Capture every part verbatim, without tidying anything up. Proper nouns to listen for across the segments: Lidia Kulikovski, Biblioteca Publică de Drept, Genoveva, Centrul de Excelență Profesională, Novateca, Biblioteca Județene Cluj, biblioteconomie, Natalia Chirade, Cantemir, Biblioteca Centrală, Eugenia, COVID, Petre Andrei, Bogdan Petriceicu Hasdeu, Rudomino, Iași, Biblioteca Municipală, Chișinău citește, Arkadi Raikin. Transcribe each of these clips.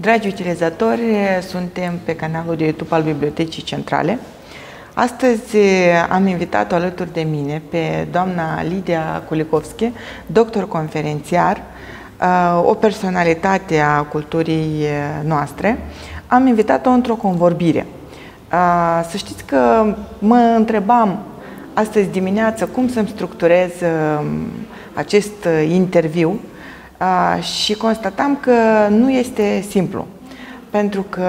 Dragi utilizatori, suntem pe canalul de YouTube al Bibliotecii Centrale. Astăzi am invitat-o alături de mine pe doamna Lidia Kulikovski, doctor conferențiar, o personalitate a culturii noastre. Am invitat-o într-o convorbire. Să știți că mă întrebam astăzi dimineață cum să-mi structurez acest interviu și constatam că nu este simplu, pentru că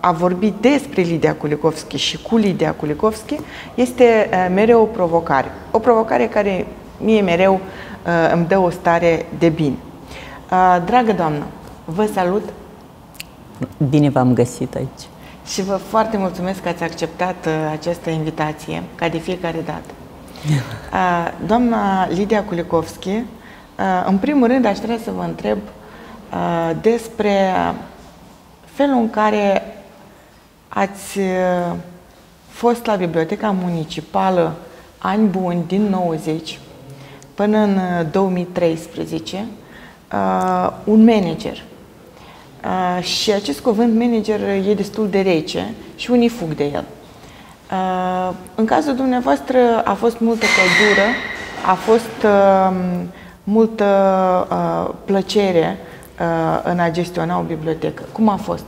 a vorbi despre Lidia Kulikovski și cu Lidia Kulikovski este mereu o provocare. O provocare care mie mereu îmi dă o stare de bine. Dragă doamnă, vă salut! Bine v-am găsit aici! Și vă foarte mulțumesc că ați acceptat această invitație, ca de fiecare dată. Doamna Lidia Kulikovski, în primul rând aș vrea să vă întreb despre felul în care ați fost la Biblioteca Municipală ani buni, din nouăzeci până în două mii treisprezece, un manager. Și acest cuvânt manager e destul de rece și unii fug de el. În cazul dumneavoastră a fost multă căldură, a fost multă plăcere în a gestiona o bibliotecă. Cum a fost?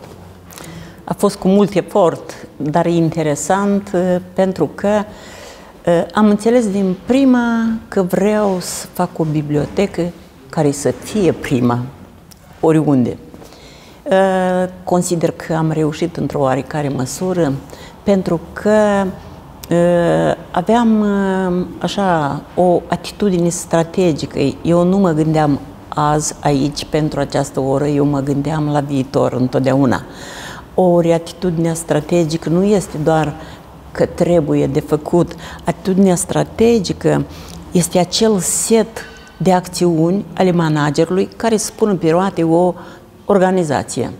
A fost cu mult efort, dar interesant, pentru că am înțeles din prima că vreau să fac o bibliotecă care să fie prima, oriunde. Consider că am reușit într-o oarecare măsură, pentru că aveam așa o atitudine strategică. Eu nu mă gândeam azi, aici, pentru această oră, eu mă gândeam la viitor întotdeauna. Ori atitudinea strategică nu este doar că trebuie de făcut. Atitudinea strategică este acel set de acțiuni ale managerului care să pună pe roate o organizație.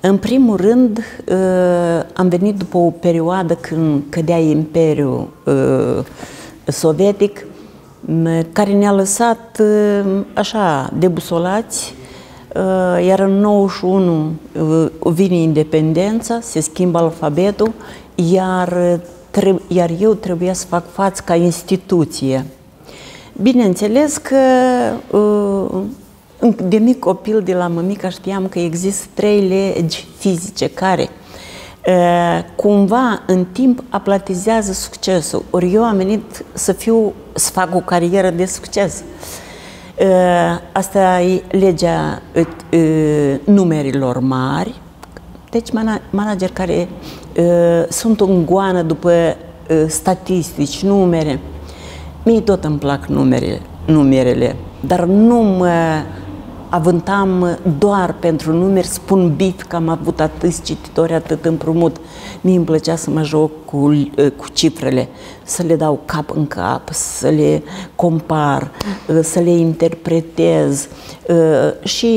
În primul rând, am venit după o perioadă când cădea Imperiul Sovietic, care ne-a lăsat așa debusolați, iar în nouăzeci și unu vine independența, se schimbă alfabetul, iar, iar eu trebuia să fac față ca instituție. Bineînțeles că de mic copil, de la mămica, știam că există trei legi fizice care cumva în timp aplatizează succesul. Ori eu am venit să, fiu, să fac o carieră de succes. Asta e legea numerilor mari. Deci manageri care sunt în goană după statistici, numere. Mie tot îmi plac numere, numerele, dar nu mă avântam doar pentru numeri, spun bit că am avut atâți cititori, atât împrumut. Mie îmi plăcea să mă joc cu, cu cifrele, să le dau cap în cap, să le compar, să le interpretez, și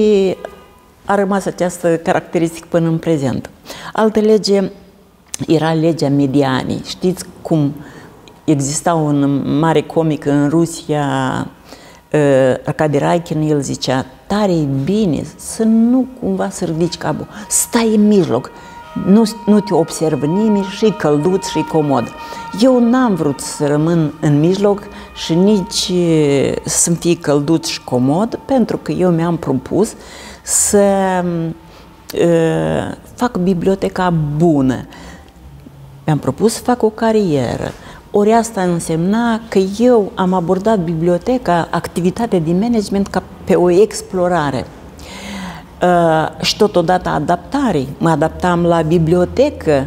a rămas această caracteristică până în prezent. Altă lege era legea medianii. Știți cum exista un mare comic în Rusia, Arkadi Raikin, el zicea: tare-i bine să nu cumva să ridici capul, stai în mijloc, nu, nu te observă nimeni și-i călduț și-i comod. Eu n-am vrut să rămân în mijloc și nici să-mi fie călduț și comod, pentru că eu mi-am propus să uh, fac biblioteca bună. Mi-am propus să fac o carieră. Ori asta însemna că eu am abordat biblioteca, activitatea de management, ca pe o explorare. Uh, și totodată adaptare. Mă adaptam la bibliotecă,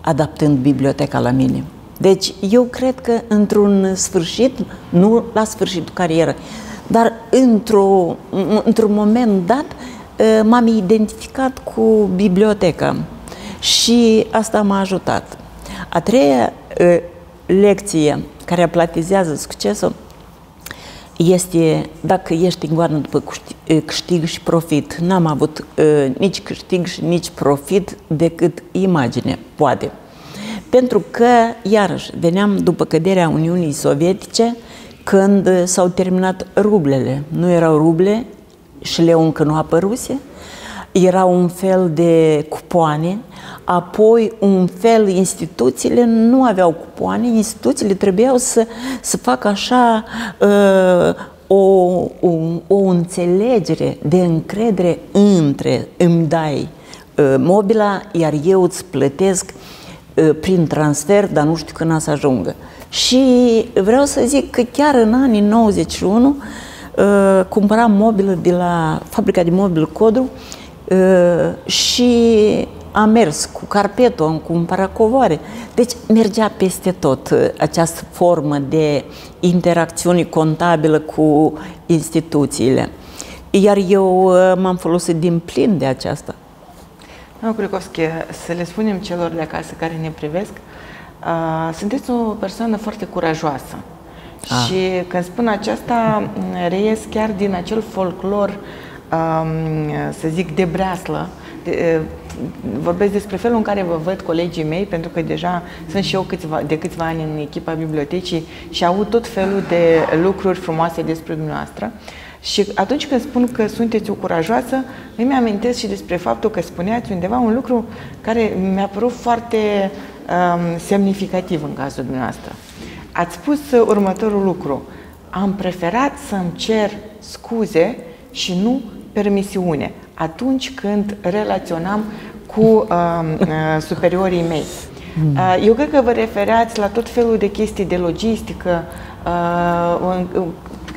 adaptând biblioteca la mine. Deci eu cred că într-un sfârșit, nu la sfârșitul carieră, dar într-un într-un moment dat, uh, m-am identificat cu biblioteca. Și asta m-a ajutat. A treia uh, lecție care aplatizează succesul este: dacă ești în goană după câștig și profit. N-am avut uh, nici câștig și nici profit, decât imagine, poate. Pentru că, iarăși, veneam după căderea Uniunii Sovietice, când s-au terminat rublele. Nu erau ruble și leu încă nu apăruse, era un fel de cupoane, apoi un fel, instituțiile nu aveau cupoane, instituțiile trebuiau să, să facă așa uh, o, o, o înțelegere de încredere între îmi dai uh, mobila, iar eu îți plătesc uh, prin transfer, dar nu știu când a să ajungă. Și vreau să zic că chiar în anii nouăzeci și unu uh, cumpăram mobilă de la fabrica de mobil Codru uh, și am mers cu carpetul, am cumpărat covoare. Deci mergea peste tot această formă de interacțiune contabilă cu instituțiile. Iar eu m-am folosit din plin de aceasta. Doamna Kulikovski, să le spunem celor de acasă care ne privesc, uh, sunteți o persoană foarte curajoasă. Ah. Și când spun aceasta, reies chiar din acel folclor, uh, să zic, de breaslă, de, uh, vorbesc despre felul în care vă văd colegii mei, pentru că deja sunt și eu câțiva, de câțiva ani în echipa bibliotecii și aud tot felul de lucruri frumoase despre dumneavoastră. Și atunci când spun că sunteți o curajoasă, îmi amintesc și despre faptul că spuneați undeva un lucru care mi-a părut foarte um, semnificativ în cazul dumneavoastră. Ați spus următorul lucru: am preferat să-mi cer scuze și nu permisiune atunci când relaționam cu uh, uh, superiorii mei. Uh, eu cred că vă refereați la tot felul de chestii de logistică, uh, uh,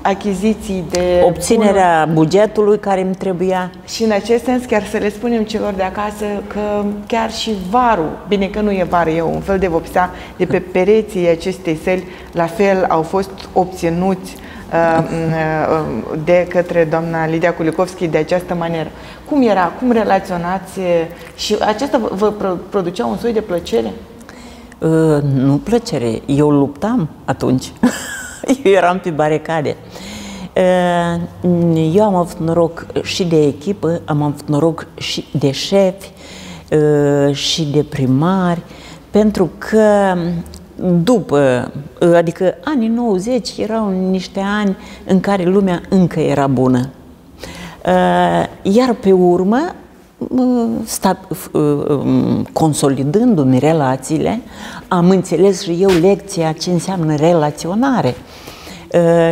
achiziții de... Obținerea bună. bugetului care îmi trebuia. Și în acest sens chiar să le spunem celor de acasă că chiar și varul, bine că nu e vară, e un fel de vopsea de pe pereții acestei săli, la fel au fost obținuți de către doamna Lidia Kulikovski de această manieră. Cum era? Cum relaționați? Și aceasta vă producea un soi de plăcere? Uh, nu plăcere. Eu luptam atunci. Eu eram pe baricade. Uh, eu am avut noroc și de echipă, am avut noroc și de șefi, uh, și de primari, pentru că după, adică anii nouăzeci erau niște ani în care lumea încă era bună. Iar pe urmă, consolidându-mi relațiile, am înțeles și eu lecția ce înseamnă relaționare.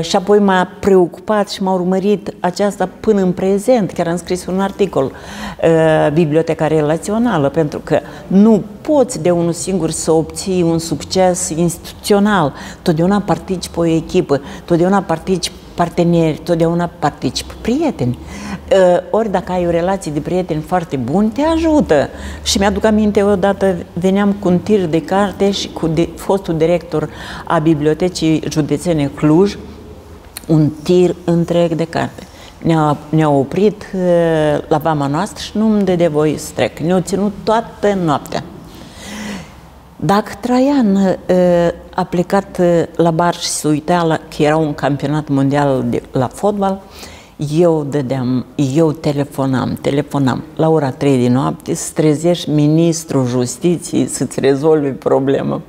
Și apoi m-a preocupat și m-a urmărit aceasta până în prezent. Chiar am scris un articol, biblioteca relațională, pentru că nu poți de unul singur să obții un succes instituțional. Totdeauna participi o echipă, totdeauna participi parteneri, totdeauna participi prieteni. Ori dacă ai o relație de prieteni foarte buni, te ajută. Și mi-aduc aminte, odată veneam cu un tir de carte și cu fostul director a Bibliotecii Județene Cluj, un tir întreg de carte. Ne-a ne oprit la vama noastră și nu îmi dădea voie să trec. Ne-au ținut toată noaptea. Dacă Traian a plecat la bar și se uita la, că era un campionat mondial de, la fotbal, eu dădeam, eu telefonam, telefonam la ora trei din noapte să trezești ministrul justiției să-ți rezolvi problema.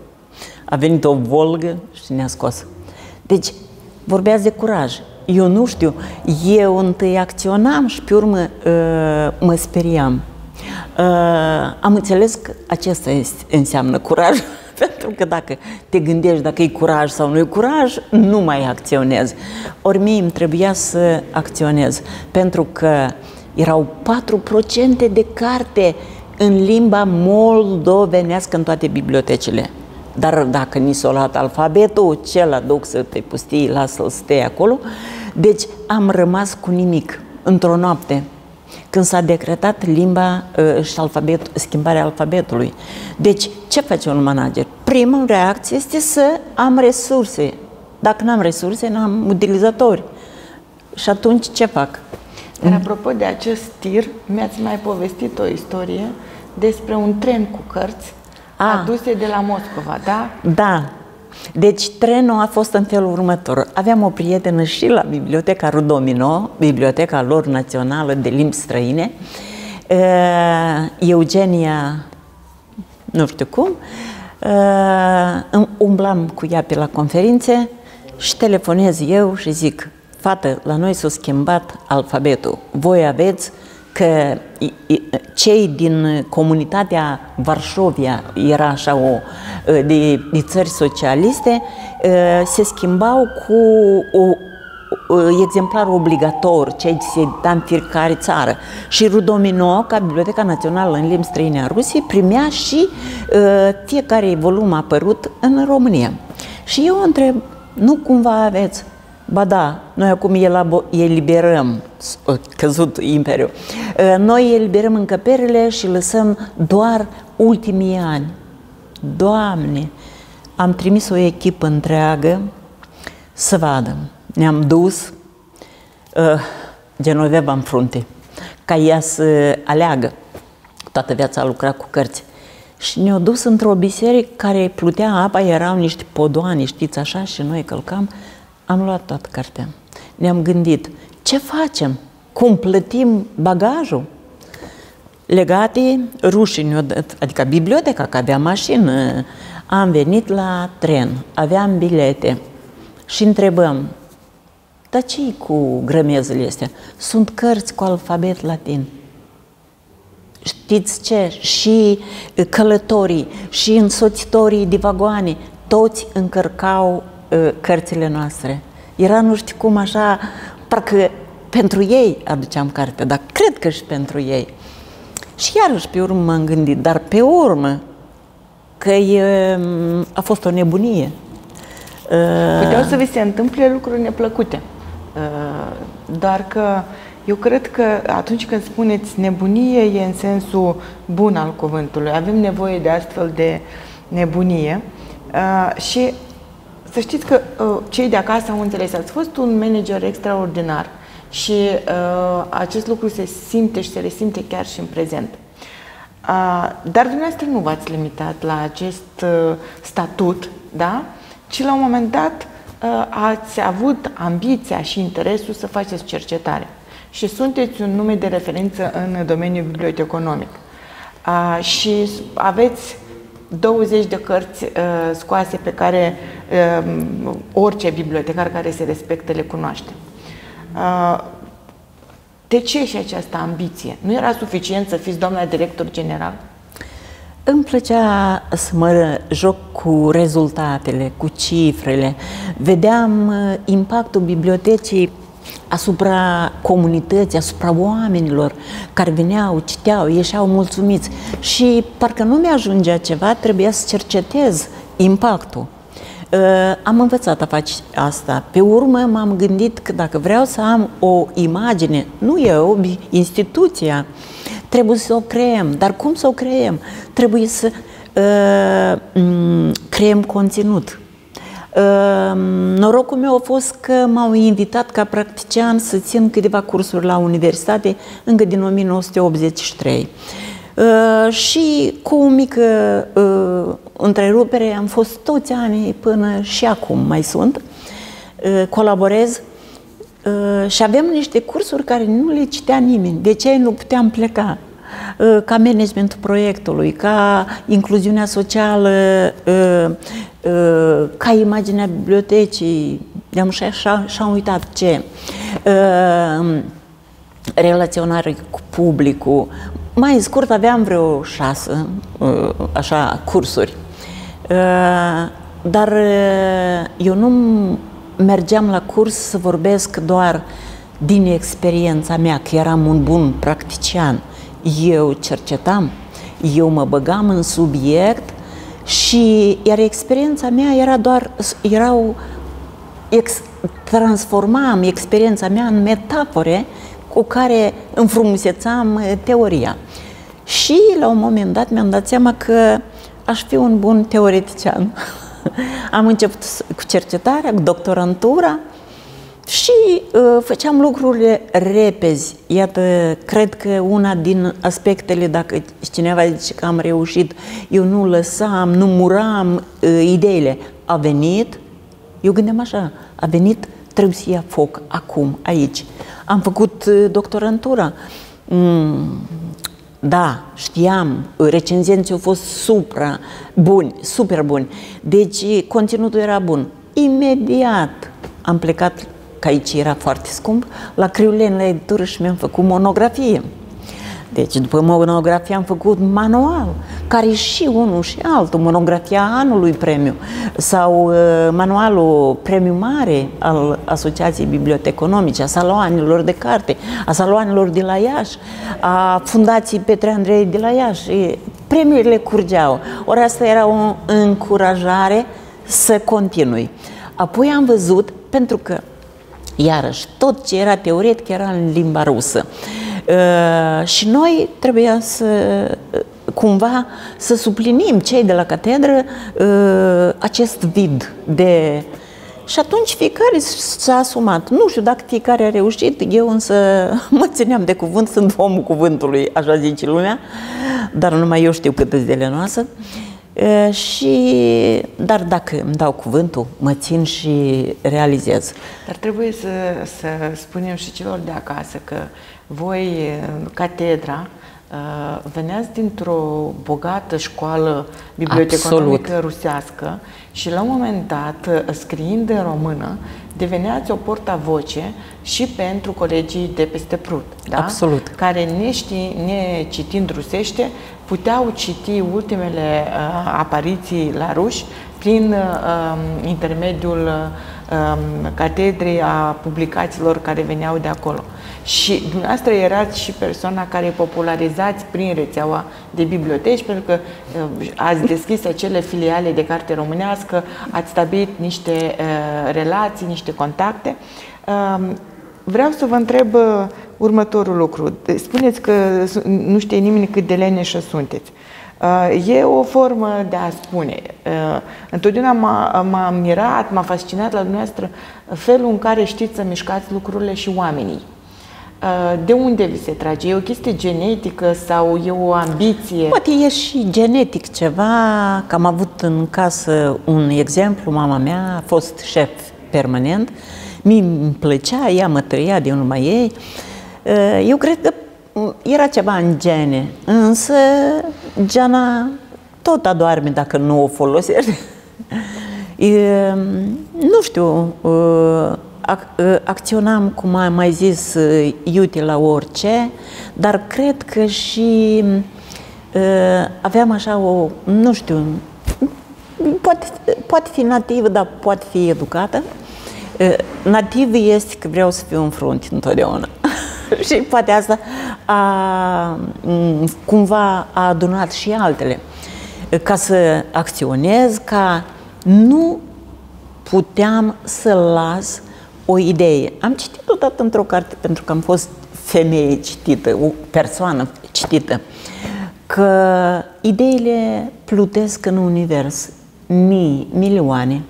A venit o volgă și ne-a scos. Deci, vorbeați de curaj. Eu nu știu, eu întâi acționam și pe urmă mă speriam. Am înțeles că acesta înseamnă curaj. Pentru că dacă te gândești dacă e curaj sau nu e curaj, nu mai acționezi. Ori mie îmi trebuia să acționez, pentru că erau patru procente de carte în limba moldovenească în toate bibliotecile. Dar dacă ni s-a luat alfabetul, cel aduc să te pustii, lasă-l să stea acolo. Deci am rămas cu nimic într-o noapte, când s-a decretat limba uh, și alfabet, schimbarea alfabetului. Deci, ce face un manager? Prima reacție este să am resurse. Dacă n-am resurse, n-am utilizatori. Și atunci, ce fac? Dar, apropo de acest tir, mi-ați mai povestit o istorie despre un tren cu cărți A. aduse de la Moscova, da? Da. Deci trenul a fost în felul următor. Aveam o prietenă și la biblioteca Rudomino, biblioteca lor națională de limbi străine, Eugenia, nu știu cum, umblam cu ea pe la conferințe și telefonez eu și zic: fată, la noi s-a schimbat alfabetul, voi aveți că cei din comunitatea Varșovia, era așa o, de, de țări socialiste, se schimbau cu o, exemplar obligator, ceea ce se da în fiecare țară. Și Rudomino, ca Biblioteca Națională în Limbi Străine a Rusiei, primea și uh, fiecare volum apărut în România. Și eu întreb, nu cumva aveți? Ba da, noi acum eliberăm, căzut imperiul, uh, noi eliberăm încăperile și lăsăm doar ultimii ani. Doamne, am trimis o echipă întreagă să vadă. Ne-am dus uh, Genoveva în frunte, ca ea să aleagă. Toată viața a lucrat cu cărți. Și ne-au dus într-o biserică care plutea apa, erau niște podoane, știți așa, și noi călcam. Am luat toată cartea. Ne-am gândit, ce facem? Cum plătim bagajul? Legate, rușii ne-au dat, adică biblioteca, că avea mașină. Am venit la tren, aveam bilete și întrebăm, dar ce-i cu grămezele astea? Sunt cărți cu alfabet latin. Știți ce? Și călătorii, și însoțitorii de vagoane, toți încărcau uh, cărțile noastre. Era nu știu cum așa, parcă pentru ei aduceam carte, dar cred că și pentru ei. Și iarăși pe urmă m-am gândit, dar pe urmă că e, a fost o nebunie. Puteau să vi se întâmple lucruri neplăcute, doar că eu cred că atunci când spuneți nebunie, e în sensul bun al cuvântului. Avem nevoie de astfel de nebunie și să știți că cei de acasă au înțeles. Ați fost un manager extraordinar și acest lucru se simte și se resimte chiar și în prezent. Dar dumneavoastră nu v-ați limitat la acest statut, da? Ci la un moment dat ați avut ambiția și interesul să faceți cercetare și sunteți un nume de referință în domeniul biblioteconomic și aveți douăzeci de cărți scoase pe care orice bibliotecar care se respectă le cunoaște. De ce și această ambiție? Nu era suficient să fiți doamna director general? Îmi plăcea să mă joc cu rezultatele, cu cifrele. Vedeam impactul bibliotecii asupra comunității, asupra oamenilor care veneau, citeau, ieșeau mulțumiți. Și parcă nu mi-ajungea ceva, trebuia să cercetez impactul. Am învățat a face asta. Pe urmă m-am gândit că dacă vreau să am o imagine, nu eu, instituția, trebuie să o creăm. Dar cum să o creăm? Trebuie să uh, creăm conținut. Uh, norocul meu a fost că m-au invitat ca practician să țin câteva cursuri la universitate încă din o mie nouă sute optzeci și trei. Uh, și cu o mică uh, întrerupere am fost toți anii până și acum mai sunt, uh, colaborez. Și avem niște cursuri care nu le citea nimeni. De ce nu puteam pleca? Ca managementul proiectului, ca incluziunea socială, ca imaginea bibliotecii, am și așa, și-am uitat ce. Relaționare cu publicul. Mai în scurt, aveam vreo șase așa, cursuri. Dar eu nu mergeam la curs să vorbesc doar din experiența mea, că eram un bun practician. Eu cercetam, eu mă băgam în subiect și iar experiența mea era doar, erau, ex, transformam experiența mea în metafore cu care înfrumusețam teoria. Și la un moment dat mi-am dat seama că aș fi un bun teoretician. Am început cu cercetarea, cu doctorantura și uh, făceam lucrurile repezi. Iată, cred că una din aspectele, dacă cineva zice că am reușit, eu nu lăsam, nu muram uh, ideile. A venit, eu gândeam așa, a venit, trebuie să ia foc acum, aici. Am făcut uh, doctorantura. Mm. Da, știam, recenzenții au fost supra buni, super buni. Deci conținutul era bun. Imediat am plecat, că aici era foarte scump, la Criulen, la editură și mi-am făcut monografie. Deci după monografie am făcut manual, care și unul și altul, monografia anului premiu sau manualul premiu mare al Asociației Biblioteconomice, a saloanelor de carte, a saloanelor de la Iași, a Fundației Petre Andrei de la Iași. Premiile curgeau. Ori asta era o încurajare să continui. Apoi am văzut, pentru că iarăși tot ce era teoretic era în limba rusă. Uh, și noi trebuia să cumva să suplinim cei de la catedră uh, acest vid de... Și atunci fiecare s-a asumat. Nu știu dacă fiecare a reușit, eu însă mă țineam de cuvânt, sunt omul cuvântului, așa zice lumea, dar numai eu știu cât e zile noastre. Uh, și, dar dacă îmi dau cuvântul, mă țin și realizez. Dar trebuie să, să spunem și celor de acasă că voi, catedra, veneați dintr-o bogată școală biblioteconomică Absolut. rusească și la un moment dat, scriind în română, deveneați o portavoce și pentru colegii de peste Prut, da? Absolut. Care, nești, necitind rusește, puteau citi ultimele uh, apariții la ruși prin uh, intermediul uh, catedrei a publicațiilor care veneau de acolo. Și dumneavoastră erați și persoana care popularizați prin rețeaua de biblioteci, pentru că ați deschis acele filiale de carte românească, ați stabilit niște uh, relații, niște contacte. Uh, vreau să vă întreb uh, următorul lucru. Spuneți că nu știe nimeni cât de leneșă sunteți. Uh, e o formă de a spune. Uh, întotdeauna m-a mirat, m-a fascinat la dumneavoastră felul în care știți să mișcați lucrurile și oamenii. De unde vi se trage? E o chestie genetică sau e o ambiție? Poate e și genetic ceva, că am avut în casă un exemplu, mama mea a fost șef permanent, mi-mi plăcea, ea mă trăia de urma ei, eu cred că era ceva în gene, însă geana tot adorme dacă nu o folosești. Nu știu... Acționam, cum am mai zis, iute la orice, dar cred că și uh, aveam așa o, nu știu, poate, poate fi nativă, dar poate fi educată. Uh, nativ este că vreau să fiu în frunte întotdeauna. Și poate asta a, cumva a adunat și altele. Ca să acționez, ca nu puteam să las o idee. Am citit odată într-o carte, pentru că am fost femeie citită, o persoană citită, că ideile plutesc în univers, mii, milioane,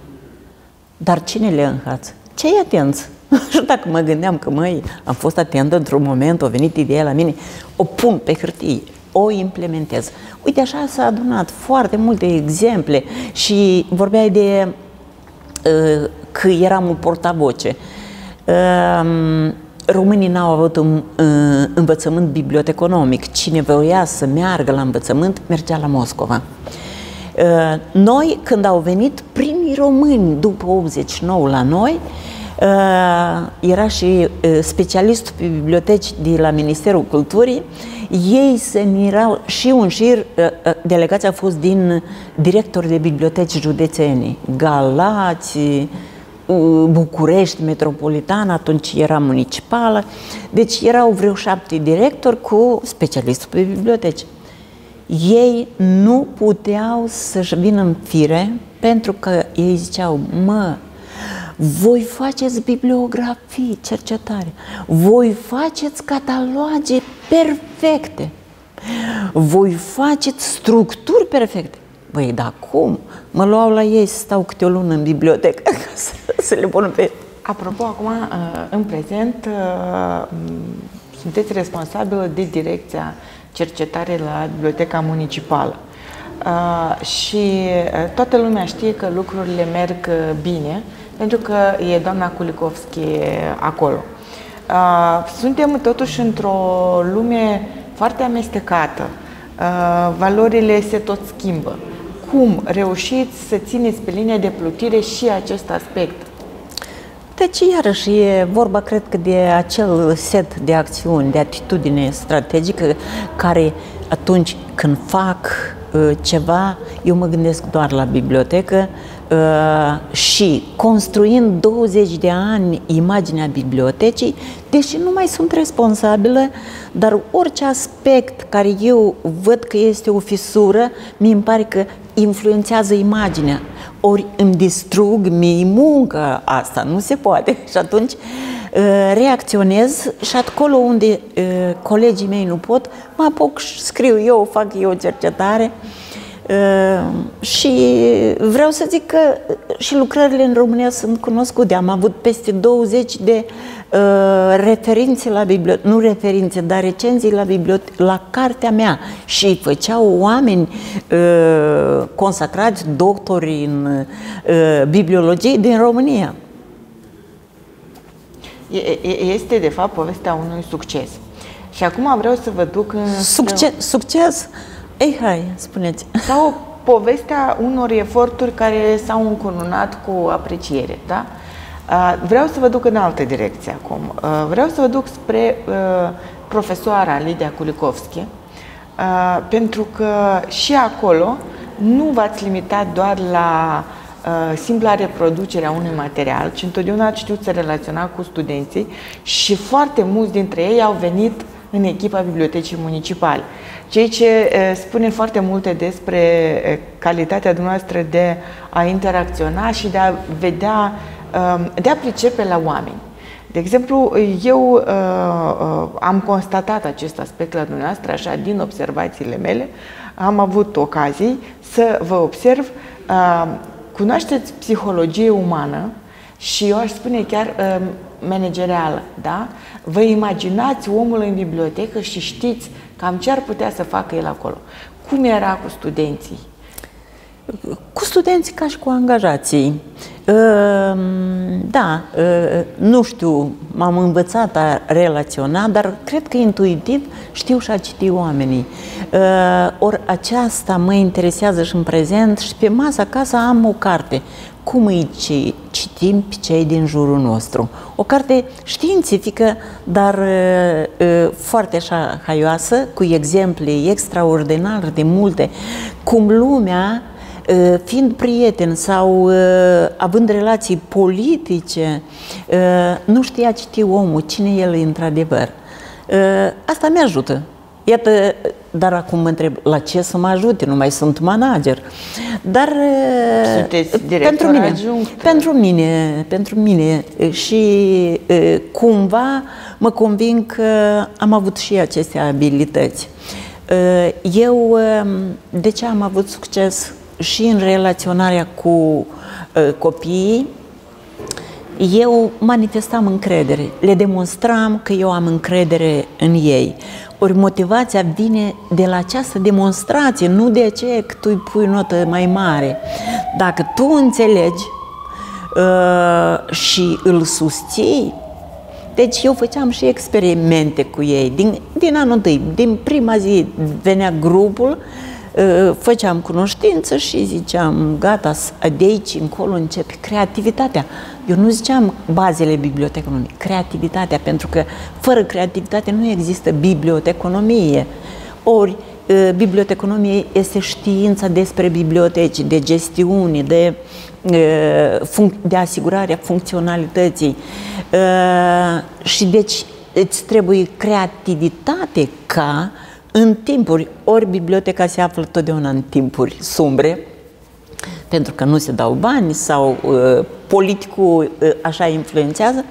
dar cine le înhață? Cei atenți. Și dacă mă gândeam că, măi, am fost atentă într-un moment, a venit ideea la mine, o pun pe hârtie, o implementez. Uite, așa s-a adunat foarte multe exemple și vorbeai de uh, că eram o portavoce. Românii n-au avut un învățământ biblioteconomic. Cine voia să meargă la învățământ, mergea la Moscova. Noi, când au venit primii români după optzeci și nouă la noi, era și specialistul pe biblioteci de la Ministerul Culturii, ei se mirau și un șir, delegația a fost din directori de biblioteci județene, Galați, București, Metropolitan, atunci era municipală, deci erau vreo șapte directori cu specialiști pe biblioteci. Ei nu puteau să-și vină în fire pentru că ei ziceau, mă, voi faceți bibliografii, cercetare, voi faceți cataloge perfecte, voi faceți structuri perfecte. Băi, dar cum? Mă luau la ei să stau câte o lună în bibliotecă să, să le pun pe... Apropo, acum, în prezent, sunteți responsabilă de direcția cercetare la Biblioteca Municipală. Și toată lumea știe că lucrurile merg bine, pentru că e doamna Kulikovski acolo. Suntem totuși într-o lume foarte amestecată. Valorile se tot schimbă. Cum reușiți să țineți pe linia de plutire și acest aspect? Deci, iarăși, e vorba, cred că, de acel set de acțiuni, de atitudine strategică, care atunci când fac ceva, eu mă gândesc doar la bibliotecă și construind douăzeci de ani imaginea bibliotecii, deși nu mai sunt responsabilă, dar orice aspect care eu văd că este o fisură, mi-mi pare că influențează imaginea. Ori îmi distrug mie munca, asta nu se poate. Și atunci reacționez și acolo unde colegii mei nu pot, mă apuc, scriu eu, fac eu cercetare. Și vreau să zic că și lucrările în România sunt cunoscute. Am avut peste douăzeci de referințe la bibliotecă, nu referințe, dar recenzii la bibliotecă, la cartea mea. Și făceau oameni consacrați, doctori în bibliologie din România. Este, de fapt, povestea unui succes. Și acum vreau să vă duc în... Succes? Succes? Ei, hai, spuneți. Sau povestea unor eforturi care s-au încununat cu apreciere, da? Vreau să vă duc în altă direcție acum. Vreau să vă duc spre profesoara Lidia Kulikovski, pentru că și acolo nu v-ați limitat doar la simpla reproducerea unui material, ci întotdeauna ați știut să relaționa cu studenții și foarte mulți dintre ei au venit în echipa Bibliotecii Municipale. Ceea ce spune foarte multe despre calitatea dumneavoastră de a interacționa și de a vedea, de a pricepe la oameni. De exemplu, eu am constatat acest aspect la dumneavoastră, așa, din observațiile mele, am avut ocazii să vă observ. Cunoașteți psihologie umană și eu aș spune chiar managerială, da? Vă imaginați omul în bibliotecă și știți cam ce ar putea să facă el acolo. Cum era cu studenții? Cu studenții ca și cu angajații. Da, nu știu, m-am învățat a relaționa, dar cred că intuitiv știu și a citi oamenii. Ori aceasta mă interesează și în prezent și pe masă acasă am o carte. Cum îi citim pe cei din jurul nostru. O carte științifică, dar foarte așa haioasă, cu exemple extraordinar de multe, cum lumea, fiind prieten sau având relații politice, nu știa citi omul, cine el e într-adevăr. Asta mi ajută. Iată, dar acum mă întreb, la ce să mă ajute? Nu mai sunt manager. Dar pentru mine, adjunct. pentru mine, pentru mine și cumva mă conving că am avut și aceste abilități. Eu de ce am avut succes și în relaționarea cu copiii, eu manifestam încredere, le demonstram că eu am încredere în ei. Ori motivația vine de la această demonstrație, nu de aceea că tu îi pui notă mai mare. Dacă tu înțelegi uh, și îl susții, deci eu făceam și experimente cu ei. Din, din anul întâi, din prima zi venea grupul, uh, făceam cunoștință și ziceam, gata, de aici încolo începe creativitatea. Eu nu ziceam bazele biblioteconomiei, creativitatea, pentru că fără creativitate nu există biblioteconomie. Ori, biblioteconomie este știința despre biblioteci, de gestiune, de, de asigurarea funcționalității. Și deci îți trebuie creativitate ca în timpuri, ori biblioteca se află totdeauna în timpuri sumbre, pentru că nu se dau bani sau uh, politicul uh, așa influențează.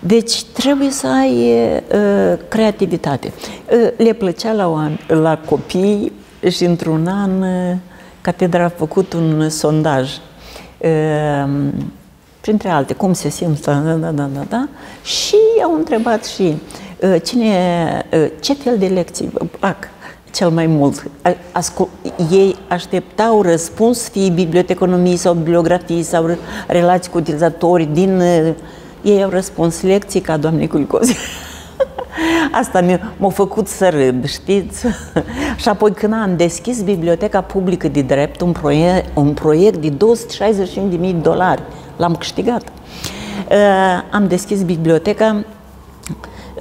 Deci trebuie să ai uh, creativitate. Uh, le plăcea la, la copii și într-un an uh, Catedra a făcut un sondaj. Uh, printre alte, cum se simt, da, da, da, da, da. Și au întrebat și uh, cine, uh, ce fel de lecții vă plac cel mai mult. Ascult, ei așteptau răspuns, fie biblioteconomii sau bibliografii sau relații cu utilizatorii din... Ei au răspuns lecții ca doamnei Kulikovski. Asta m-a făcut să râd, știți? Și apoi când am deschis Biblioteca Publică de Drept, un proiect, un proiect de două sute șaizeci și cinci de mii de dolari, l-am câștigat. am deschis biblioteca.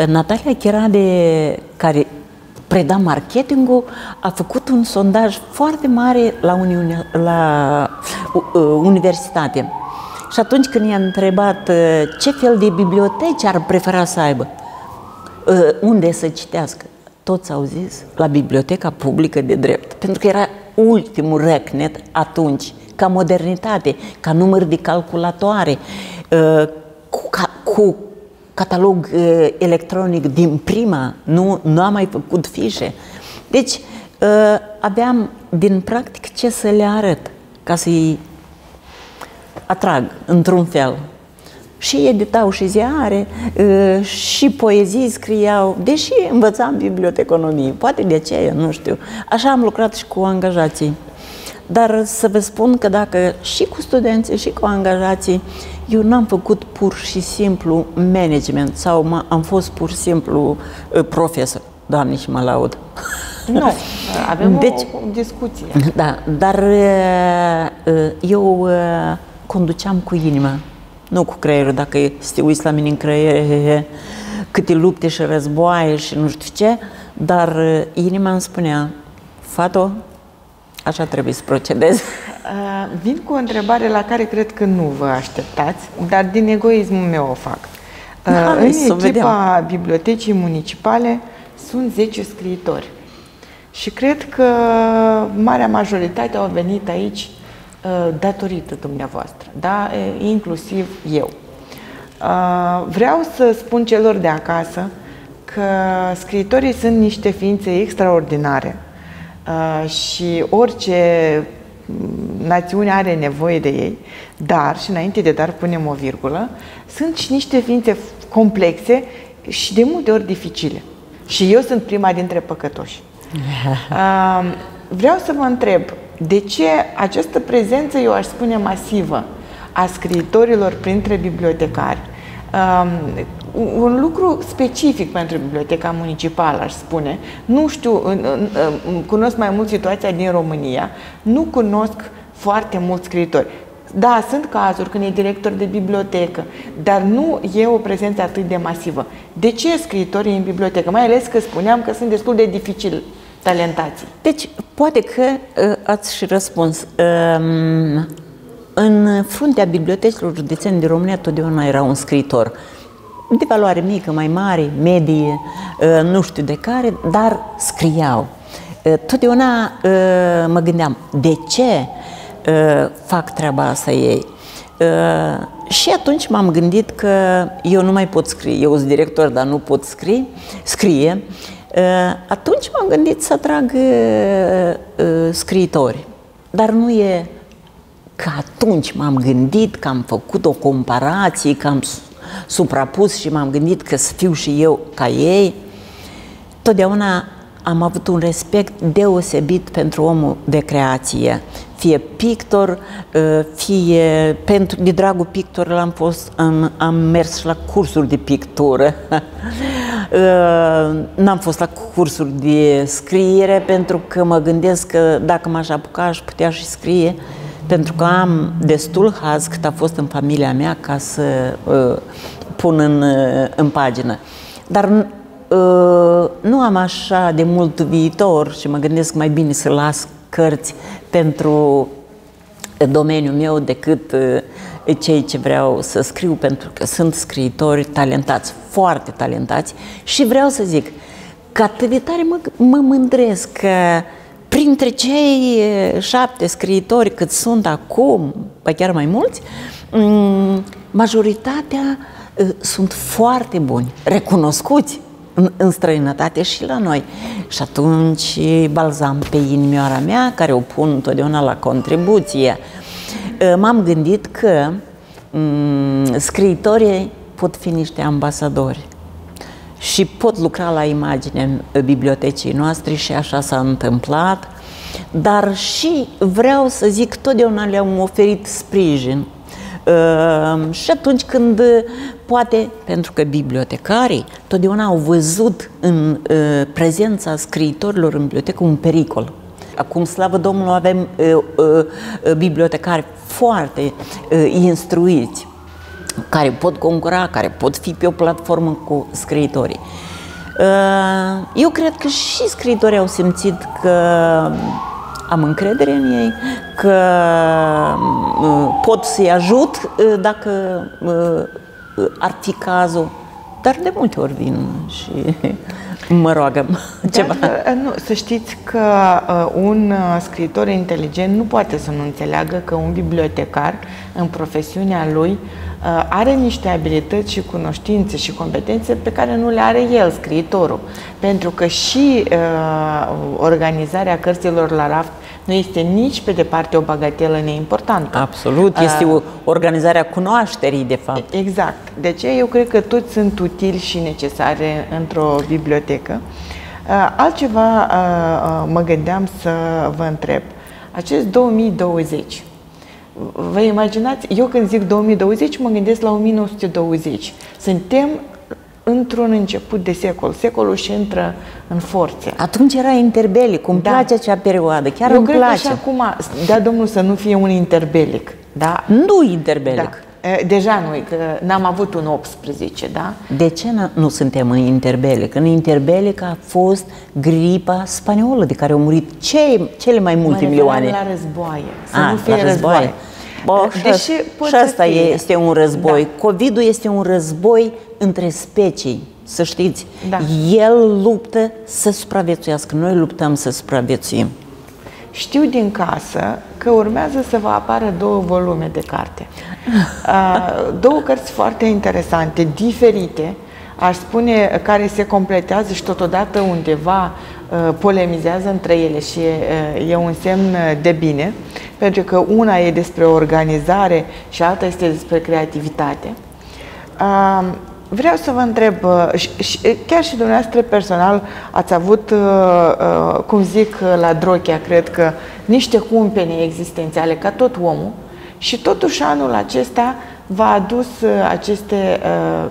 Natalia Chirade, care preda marketingul, a făcut un sondaj foarte mare la, Uniune, la uh, universitate. Și atunci când i-a întrebat uh, ce fel de biblioteci ar prefera să aibă, uh, unde să citească, toți au zis la Biblioteca Publică de Drept, pentru că era ultimul răcnet atunci, ca modernitate, ca număr de calculatoare, uh, cu, ca, cu catalog uh, electronic din prima, nu, nu am mai făcut fișe. Deci, uh, aveam din practic ce să le arăt, ca să-i atrag într-un fel. Și editau și ziare, uh, și poezii scriau, deși învățam biblioteconomie, poate de aceea, nu știu. Așa am lucrat și cu angajații. Dar să vă spun că dacă și cu studenții și cu angajații, eu n-am făcut pur și simplu management sau am fost pur și simplu profesor. Doamne, și mă laud! Nu, avem deci, o, o discuție. Da, dar eu conduceam cu inima, nu cu creierul. Dacă te uiți la mine în creier, câte lupte și războaie și nu știu ce, dar inima îmi spunea, fato, așa trebuie să procedez. Vin cu o întrebare la care cred că nu vă așteptați, dar din egoismul meu o fac. Da, în echipa Bibliotecii Municipale sunt zece scriitori și cred că marea majoritate au venit aici datorită dumneavoastră, da? Inclusiv eu. Vreau să spun celor de acasă că scriitorii sunt niște ființe extraordinare și orice națiunea are nevoie de ei, dar, și înainte de dar punem o virgulă, sunt și niște ființe complexe și de multe ori dificile. Și eu sunt prima dintre păcătoși. Vreau să vă întreb, de ce această prezență, eu aș spune masivă, a scriitorilor printre bibliotecari? Un lucru specific pentru Biblioteca Municipală, aș spune. Nu știu, cunosc mai mult situația din România, nu cunosc foarte mulți scriitori. Da, sunt cazuri când e director de bibliotecă, dar nu e o prezență atât de masivă. De ce scriitorii în bibliotecă? Mai ales că spuneam că sunt destul de dificil talentații. Deci, poate că ați și răspuns. În fruntea bibliotecilor județene din România totdeauna era un scriitor. De valoare mică, mai mare, medie, nu știu de care, dar scriau. Totdeauna mă gândeam, de ce fac treaba asta ei? Și atunci m-am gândit că eu nu mai pot scrie, eu sunt director, dar nu pot scrie. scrie. Atunci m-am gândit să atrag scriitori, dar nu e că atunci m-am gândit că am făcut o comparație, că am suprapus și m-am gândit că să fiu și eu ca ei. Totdeauna am avut un respect deosebit pentru omul de creație, fie pictor, fie pentru, de dragul pictor l-am fost, am, am mers la cursuri de pictură, n-am fost la cursuri de scriere pentru că mă gândesc că dacă m-aș apuca aș putea și scrie. Pentru că am destul haz cât a fost în familia mea ca să uh, pun în, uh, în pagină. Dar uh, nu am așa de mult viitor și mă gândesc mai bine să las cărți pentru domeniul meu decât uh, cei ce vreau să scriu, pentru că sunt scriitori talentați, foarte talentați. Și vreau să zic că atât de tare mă, mă mândresc că printre cei șapte scriitori cât sunt acum, chiar mai mulți, majoritatea sunt foarte buni, recunoscuți în, în străinătate și la noi. Și atunci balzam pe inimioara mea, care o pun întotdeauna la contribuție. M-am gândit că scriitorii pot fi niște ambasadori și pot lucra la imaginea bibliotecii noastre și așa s-a întâmplat, dar și vreau să zic, totdeauna le-am oferit sprijin. Uh, și atunci când, poate, pentru că bibliotecarii totdeauna au văzut în uh, prezența scriitorilor în bibliotecă un pericol. Acum, slavă Domnului, avem uh, uh, bibliotecari foarte uh, instruiți, care pot concura, care pot fi pe o platformă cu scriitorii. Eu cred că și scriitorii au simțit că am încredere în ei, că pot să-i ajut dacă ar fi cazul, dar de multe ori vin și mă roagă ceva. Dar, nu, să știți că un scriitor inteligent nu poate să nu înțeleagă că un bibliotecar, în profesiunea lui, are niște abilități și cunoștințe și competențe pe care nu le are el, scriitorul. Pentru că și uh, organizarea cărților la raft nu este nici pe departe o bagatelă neimportantă. Absolut, este uh, organizarea cunoașterii, de fapt. Exact. De ce? Eu cred că toți sunt utili și necesare într-o bibliotecă. Uh, altceva uh, mă gândeam să vă întreb. Acest două mii douăzeci... Vă imaginați, eu când zic două mii douăzeci, mă gândesc la o mie nouă sute douăzeci. Suntem într-un început de secol. Secolul și intră în forțe. Atunci era interbelic, îmi da. place acea perioadă, chiar eu îmi cred place. Că și acum, da, domnul, să nu fie un interbelic. Da? Nu interbelic. Da. Deja noi, că n-am avut un optsprezece, da? De ce nu suntem în interbelic? În interbelic a fost gripa spaniolă, de care au murit cei, cele mai multe milioane. La războaie, să a, nu fie războaie. războaie. Bă, Deși și asta este un război. Da. COVID-ul este un război între specii, să știți. Da. El luptă să supraviețuiască, noi luptăm să supraviețuim. Știu din casă că urmează să vă apară două volume de carte. Două cărți foarte interesante, diferite, aș spune, care se completează și totodată undeva polemizează între ele și e un semn de bine, pentru că una e despre organizare și alta este despre creativitate. Vreau să vă întreb, chiar și dumneavoastră personal ați avut, cum zic la Drochea, cred că niște cumpene existențiale, ca tot omul, și totuși anul acesta v-a adus aceste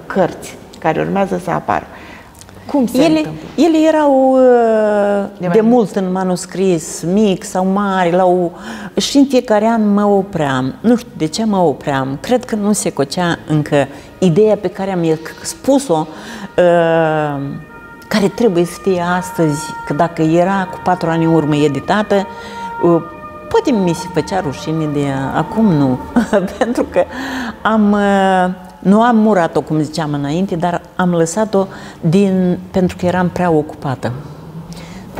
cărți care urmează să apară. Cum se ele, ele erau de, de mult în manuscris, mic sau mare, la o... și în fiecare an mă opream. Nu știu de ce mă opream. Cred că nu se cocea încă ideea pe care am spus-o, care trebuie să fie astăzi, că dacă era cu patru ani în urmă editată, poate mi se făcea rușine de ea. Acum nu, pentru că am... Nu am murat-o, cum ziceam înainte, dar am lăsat-o din... pentru că eram prea ocupată.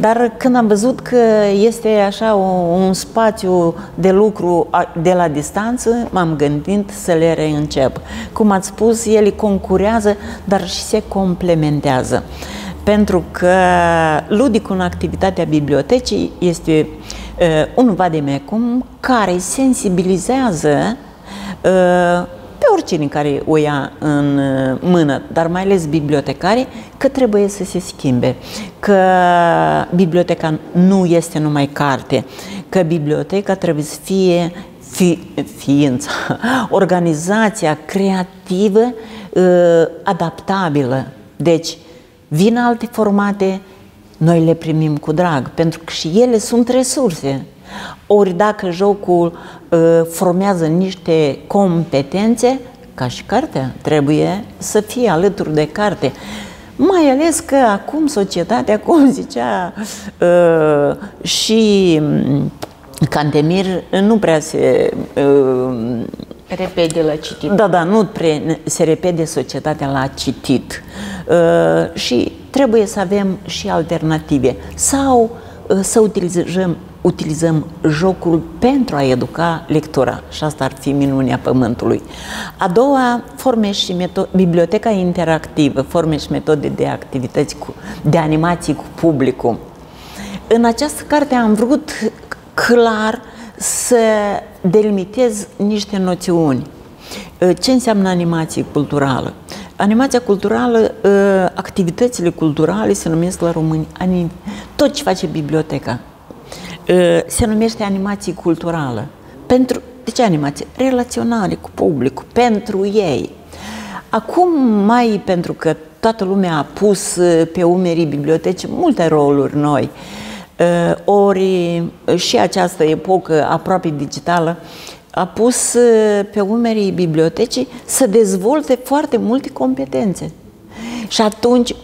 Dar când am văzut că este așa o, un spațiu de lucru de la distanță, m-am gândit să le reîncep. Cum ați spus, ele concurează, dar și se complementează. Pentru că ludicul în activitatea bibliotecii este uh, un vademecum care sensibilizează uh, pe oricine care o ia în mână, dar mai ales bibliotecare, că trebuie să se schimbe, că biblioteca nu este numai carte, că biblioteca trebuie să fie fi, ființa, organizația creativă, adaptabilă. Deci, vin alte formate, noi le primim cu drag, pentru că și ele sunt resurse. Ori dacă jocul uh, formează niște competențe, ca și cartea, trebuie să fie alături de carte. Mai ales că acum societatea, cum zicea uh, și Cantemir, nu prea se... Uh, repede la citit. Da, da, nu prea se repede societatea la citit. Uh, și trebuie să avem și alternative. Sau uh, să utilizăm utilizăm jocul pentru a educa lectura. Și asta ar fi minunea pământului. A doua, forme și metode, biblioteca interactivă, forme și metode de activități, cu, de animații cu publicul. În această carte am vrut clar să delimitez niște noțiuni. Ce înseamnă animație culturală? Animația culturală, activitățile culturale se numesc la români tot ce face biblioteca. Se numește animație culturală. Pentru, de ce animație? Relaționare cu publicul, pentru ei. Acum mai, pentru că toată lumea a pus pe umerii bibliotecii multe roluri noi, ori și această epocă aproape digitală a pus pe umerii bibliotecii să dezvolte foarte multe competențe. Și atunci,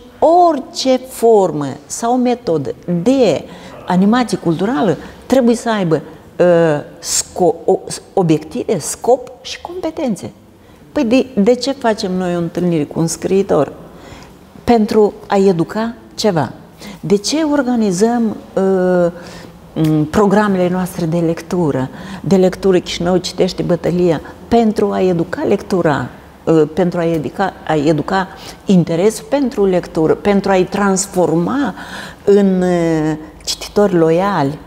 orice formă sau metodă de animație culturală trebuie să aibă uh, obiective, scop și competențe. Păi de, de ce facem noi o întâlnire cu un scriitor? Pentru a educa ceva. De ce organizăm uh, programele noastre de lectură, de lectură Chișinău citește, Bătălia, pentru a educa lectura, pentru a educa, a educa interesul pentru lectură, pentru a-i transforma în cititori loiali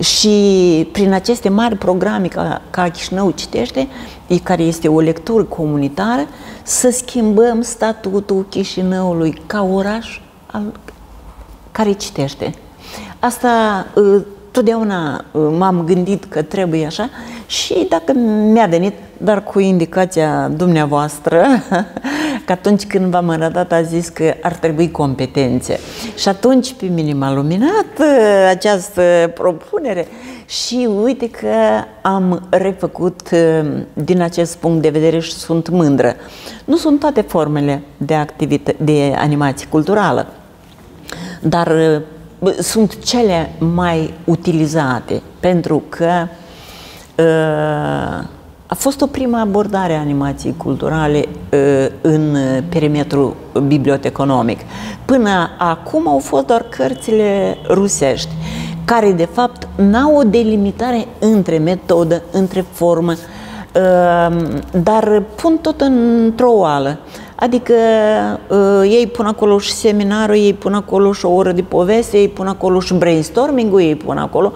și prin aceste mari programe ca, ca Chișinău citește, care este o lectură comunitară, să schimbăm statutul Chișinăului ca oraș al, care citește. Asta totdeauna m-am gândit că trebuie așa și dacă mi-a venit, dar cu indicația dumneavoastră, că atunci când v-am arătat a zis că ar trebui competențe. Și atunci pe mine m-a luminat această propunere și uite că am refăcut din acest punct de vedere și sunt mândră. Nu sunt toate formele de activitate, de animație culturală, dar sunt cele mai utilizate, pentru că a fost o primă abordare a animației culturale în perimetrul biblioteconomic. Până acum au fost doar cărțile rusești, care de fapt n-au o delimitare între metodă, între formă, dar pun tot într-o oală. Adică ei pun acolo și seminarul, ei pun acolo și o oră de poveste, ei pun acolo și brainstorming-ul, ei pun acolo,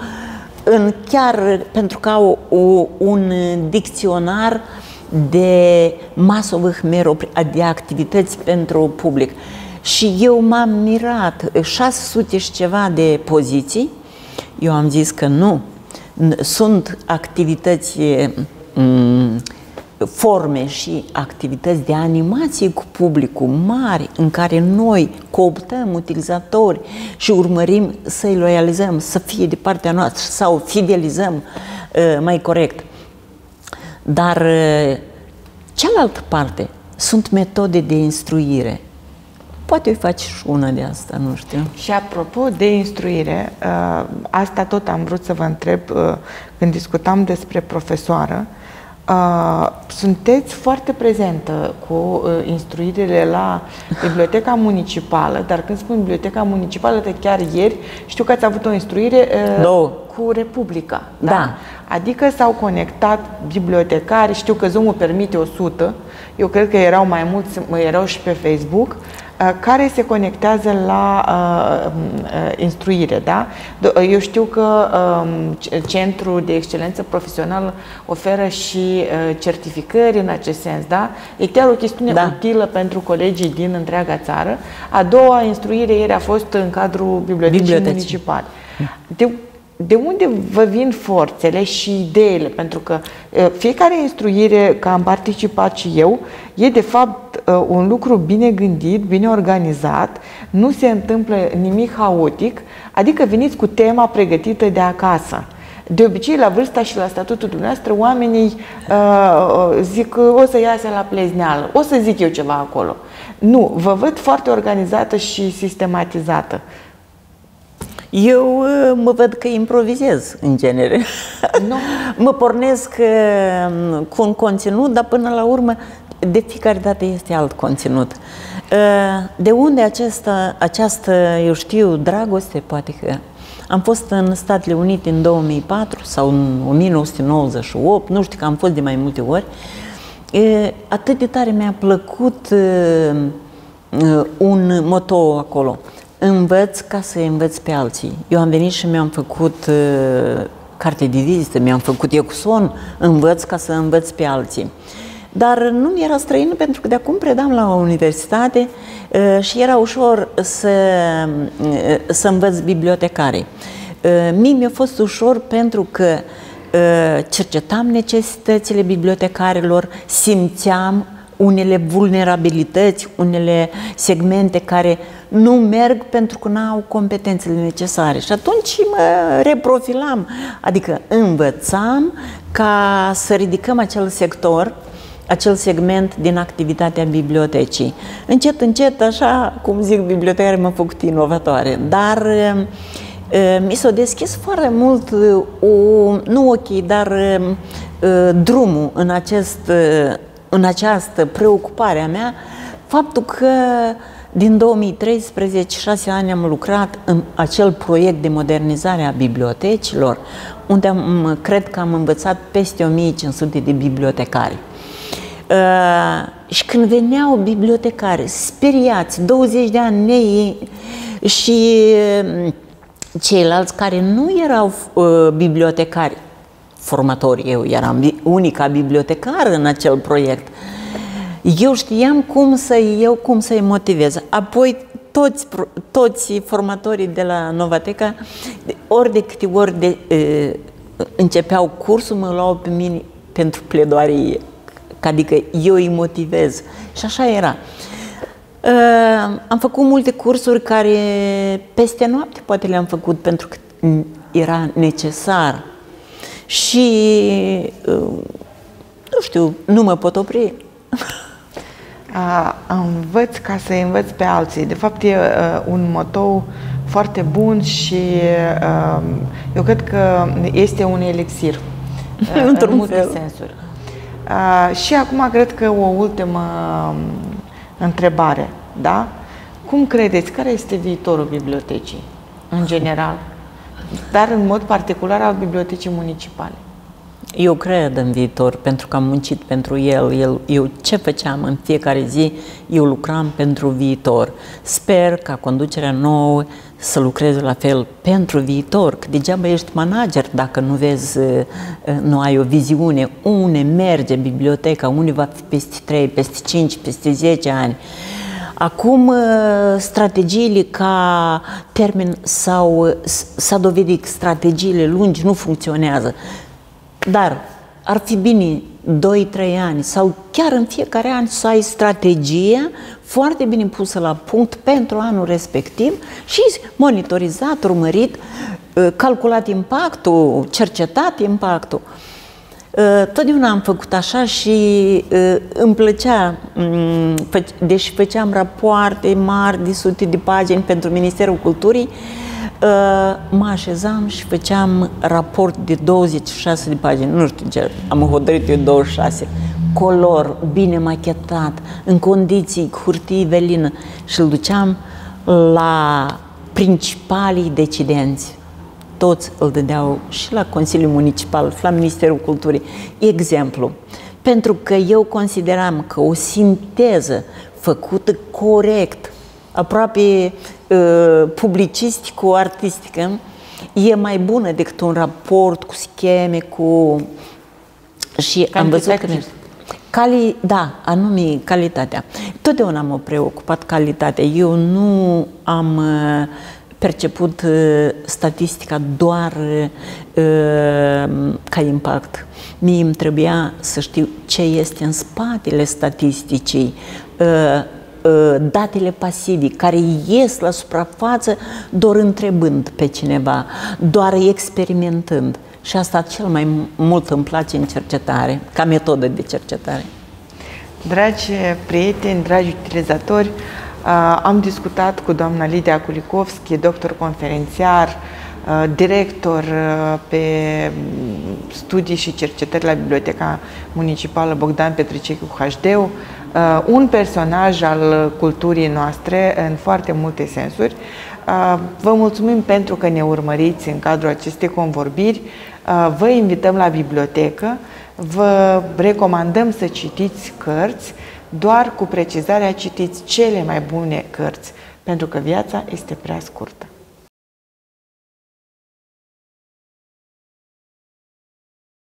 în, chiar pentru că au o, un dicționar de masovih meropri, de activități pentru public. Și eu m-am mirat, șase sute și ceva de poziții, eu am zis că nu, sunt activități, forme și activități de animație cu publicul mari, în care noi cooptăm utilizatori și urmărim să-i loializăm, să fie de partea noastră sau fidelizăm mai corect. Dar cealaltă parte sunt metode de instruire. Poate îi faci și una de asta, nu știu. Și apropo de instruire, asta tot am vrut să vă întreb când discutam despre profesoară. Uh, sunteți foarte prezentă cu uh, instruirile la Biblioteca Municipală, dar când spun Biblioteca Municipală, de chiar ieri știu că ați avut o instruire uh, cu Republica. Da? Da. Adică s-au conectat bibliotecari, știu că Zoom-ul permite o sută, eu cred că erau mai mulți, erau și pe Facebook, care se conectează la uh, instruire, da? Eu știu că uh, Centrul de Excelență Profesională oferă și uh, certificări în acest sens, da? E chiar o chestiune da. utilă pentru colegii din întreaga țară. A doua instruire ieri a fost în cadrul Bibliotecii, Bibliotecii. Municipale. De, de unde vă vin forțele și ideile? Pentru că uh, fiecare instruire, că am participat și eu, e de fapt un lucru bine gândit, bine organizat, nu se întâmplă nimic haotic, adică veniți cu tema pregătită de acasă. De obicei, la vârsta și la statutul dumneavoastră, oamenii uh, zic că o să iasă la plezneală, o să zic eu ceva acolo. Nu, vă văd foarte organizată și sistematizată. Eu mă văd că improvizez, în genere. Nu. Mă pornesc cu un conținut, dar până la urmă de fiecare dată este alt conținut. De unde aceasta, această, eu știu, dragoste, poate că am fost în Statele Unite în două mii patru sau în o mie nouă sute nouăzeci și opt, nu știu, că am fost de mai multe ori. Atât de tare mi-a plăcut un motou acolo. Învăț ca să învăț pe alții. Eu am venit și mi-am făcut carte de vizită, mi-am făcut Ecson, învăț ca să învăț pe alții. Dar nu mi era străină pentru că de acum predam la o universitate și era ușor să, să învăț bibliotecare. Mie mi-a fost ușor pentru că cercetam necesitățile bibliotecarilor, simțeam unele vulnerabilități, unele segmente care nu merg pentru că nu au competențele necesare. Și atunci mă reprofilam, adică învățam ca să ridicăm acel sector, acel segment din activitatea bibliotecii. Încet, încet, așa cum zic bibliotecarii, m-a făcut inovatoare, dar mi s-a deschis foarte mult, o, nu ochii, dar drumul în acest în această preocupare a mea, faptul că din două mii treisprezece, șase ani am lucrat în acel proiect de modernizare a bibliotecilor, unde am, cred că am învățat peste o mie cinci sute de bibliotecari. Uh, și când veneau bibliotecari speriați, douăzeci de ani nei și ceilalți care nu erau uh, bibliotecari, formator, eu eram unica bibliotecară în acel proiect. Eu știam cum să eu cum să-i motivez. Apoi toți, toți formatorii de la Novateca, ori de câte ori de, e, începeau cursul, mă luau pe mine pentru pledoarie. Adică eu îi motivez. Și așa era. E, am făcut multe cursuri care peste noapte poate le-am făcut pentru că era necesar. Și, nu știu, nu mă pot opri. A, învăț ca să învăț pe alții. De fapt, e un motou foarte bun și eu cred că este un elixir în multe sensuri. A, și acum cred că o ultimă întrebare, da? Cum credeți, care este viitorul bibliotecii în general? Dar în mod particular al bibliotecii municipale. Eu cred în viitor, pentru că am muncit pentru el. el. Eu ce făceam în fiecare zi? Eu lucram pentru viitor. Sper ca conducerea nouă să lucreze la fel pentru viitor. Că degeaba ești manager dacă nu vezi, nu ai o viziune. Unde merge biblioteca? Unde va fi peste trei, peste cinci, peste zece ani? Acum, strategiile ca termen sau s-a dovedit strategiile lungi nu funcționează. Dar ar fi bine doi trei ani sau chiar în fiecare an să ai strategia foarte bine pusă la punct pentru anul respectiv și monitorizat, urmărit, calculat impactul, cercetat impactul. Totdeauna am făcut așa și îmi plăcea, deși făceam rapoarte mari de sute de pagini pentru Ministerul Culturii, mă așezam și făceam raport de douăzeci și șase de pagini, nu știu ce, am hotărât eu douăzeci și șase, color, bine machetat, în condiții, hârtie, velină, și îl duceam la principalii decidenți. Toți îl dădeau și la Consiliul Municipal, la Ministerul Culturii. Exemplu, pentru că eu consideram că o sinteză făcută corect, aproape uh, publicistico-artistică, e mai bună decât un raport cu scheme, cu... Și am văzut că... Cali... Da, anume calitatea. Totdeauna m-a preocupat calitatea. Eu nu am... Uh, perceput uh, statistica doar uh, ca impact. Mie îmi trebuia să știu ce este în spatele statisticii, uh, uh, datele pasive care ies la suprafață doar întrebând pe cineva, doar experimentând. Și asta cel mai mult îmi place în cercetare, ca metodă de cercetare. Dragi prieteni, dragi utilizatori, am discutat cu doamna Lidia Kulikovski, doctor conferențiar, director pe studii și cercetări la Biblioteca Municipală Bogdan Petriceicu Hasdeu, un personaj al culturii noastre în foarte multe sensuri. Vă mulțumim pentru că ne urmăriți în cadrul acestei convorbiri. Vă invităm la bibliotecă, vă recomandăm să citiți cărți. Doar cu precizarea, citiți cele mai bune cărți, pentru că viața este prea scurtă.